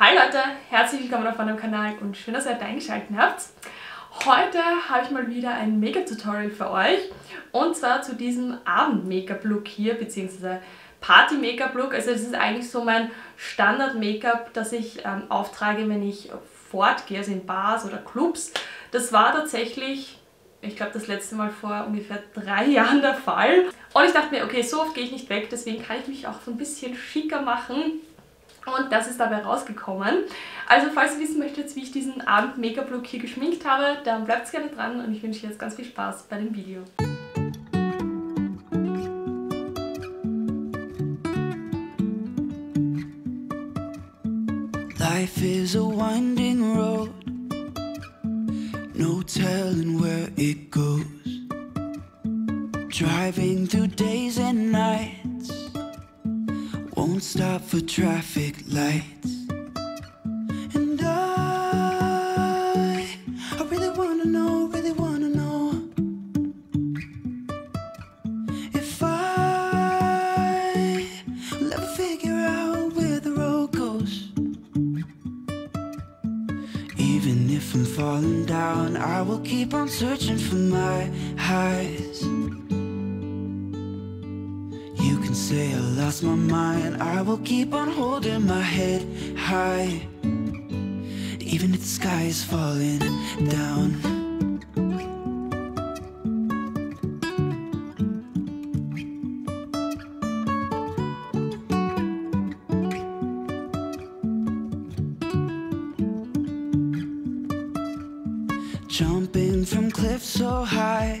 Hi Leute, herzlich willkommen auf meinem Kanal und schön, dass ihr heute eingeschaltet habt. Heute habe ich mal wieder ein Make-up-Tutorial für euch und zwar zu diesem Abend-Make-up-Look hier bzw. Party-Make-up-Look. Also das ist eigentlich so mein Standard-Make-up, das ich auftrage, wenn ich fortgehe, also in Bars oder Clubs. Das war tatsächlich, ich glaube, das letzte Mal vor ungefähr 3 Jahren der Fall. Und ich dachte mir, okay, so oft gehe ich nicht weg, deswegen kann ich mich auch so ein bisschen schicker machen. Und das ist dabei rausgekommen. Also falls ihr wissen möchtet, wie ich diesen Abend-Make-up-Look hier geschminkt habe, dann bleibt gerne dran und ich wünsche euch jetzt ganz viel Spaß bei dem Video. Life is a winding road, no telling where it goes. Driving through days and nights, won't stop for traffic lights. And I really wanna know if I'll ever figure out where the road goes. Even if I'm falling down, I will keep on searching for my highs. Say I lost my mind, I will keep on holding my head high, even if the sky is falling down. Jumping from cliffs so high,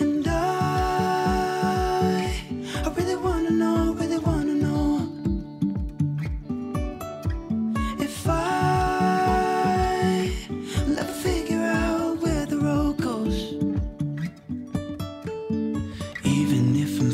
And I really wanna know if I'll ever figure out where the road goes. Even if I'm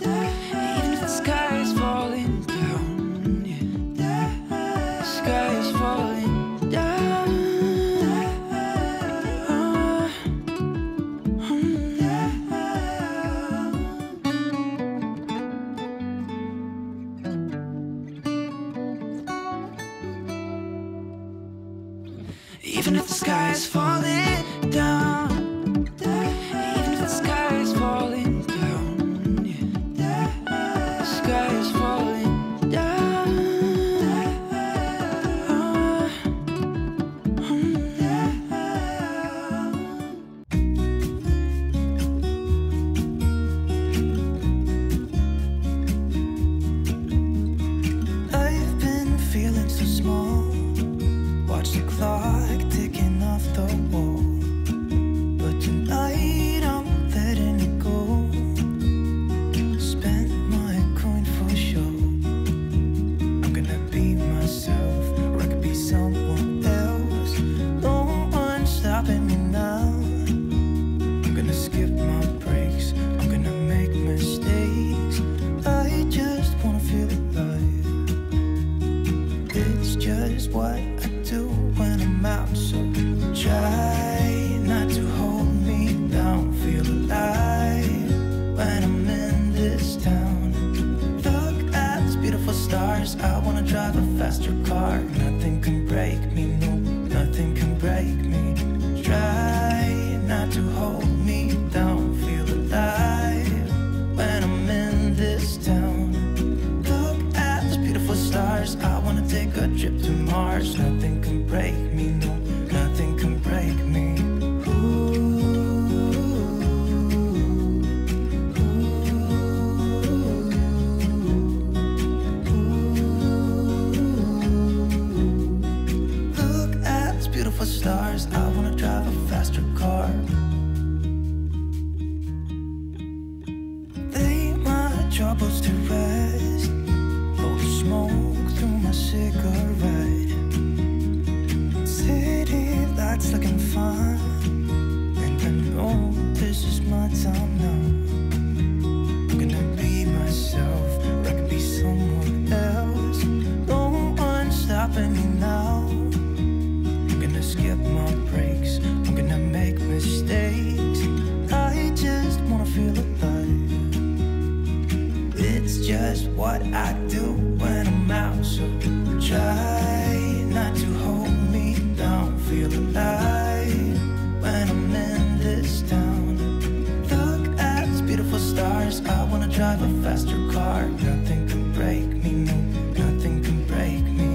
Even if the sky is falling down, even if the sky is falling down, the sky is falling down. I've been feeling so small, watch the clock ticking off the wall, but tonight I'm letting it go. Spent my coin for sure. I'm gonna be myself, or I could be someone else. No one's stopping me now. I'm gonna skip my breaks, I'm gonna make mistakes. I just wanna feel alive. It's just what I do when I'm out, so try not to hold me down. Feel alive when I'm in this town. Look at these beautiful stars, I wanna drive a faster car. Nothing can break me, no, nothing can break me. Try not to hold me down. Feel alive when I'm in this town. Look at these beautiful stars, I wanna take a trip to Mars. Nothing can break me, no, nothing can break me. Ooh, ooh, ooh, ooh. Look at these beautiful stars, I wanna drive a faster car. Lay my troubles to rest, blow the smoke through my cigarette. night's looking fine, and I know this is my time now. I'm gonna be myself, or I can be someone else. No one's stopping me now. I'm gonna skip my breaks, I'm gonna make mistakes. I just wanna feel alive. It's just what I do when I'm out, so try not to hold me. Don't feel alive when I'm in this town. Look at these beautiful stars. I wanna drive a faster car. Nothing can break me, no, nothing can break me.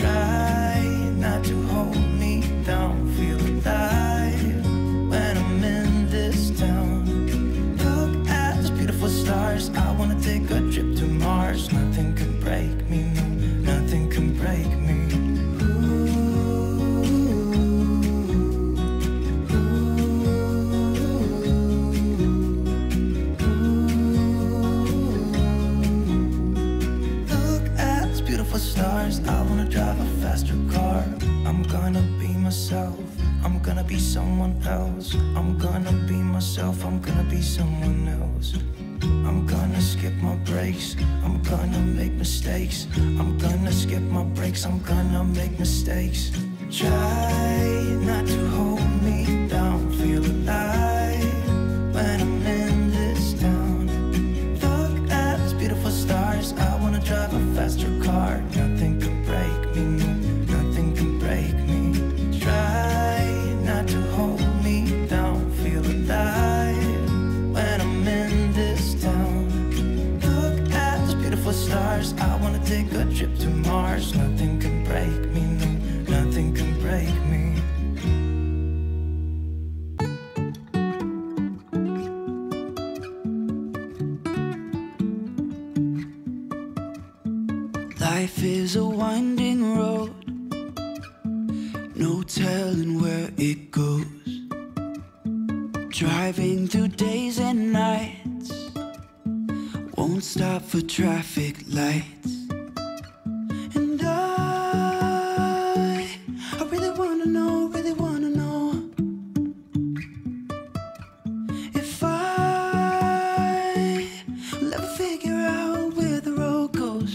Try not to hold me down. Feel alive when I'm in this town. Look at these beautiful stars. I wanna take a trip to Mars. Nothing can break me, no, nothing can break me. Stars, I wanna drive a faster car. I'm gonna be myself, I'm gonna be someone else. I'm gonna be myself, I'm gonna be someone else. I'm gonna skip my breaks, I'm gonna make mistakes. I'm gonna skip my breaks, I'm gonna make mistakes. Try not to hold me down, feel alive when I'm in this town. Look at these beautiful stars, I wanna drive a faster car. I wanna take a trip to Mars. Nothing can break me, no, nothing can break me. Life is a winding road, no telling where it goes. Driving through days and nights, won't stop for traffic lights. And I really wanna know if I will ever figure out where the road goes.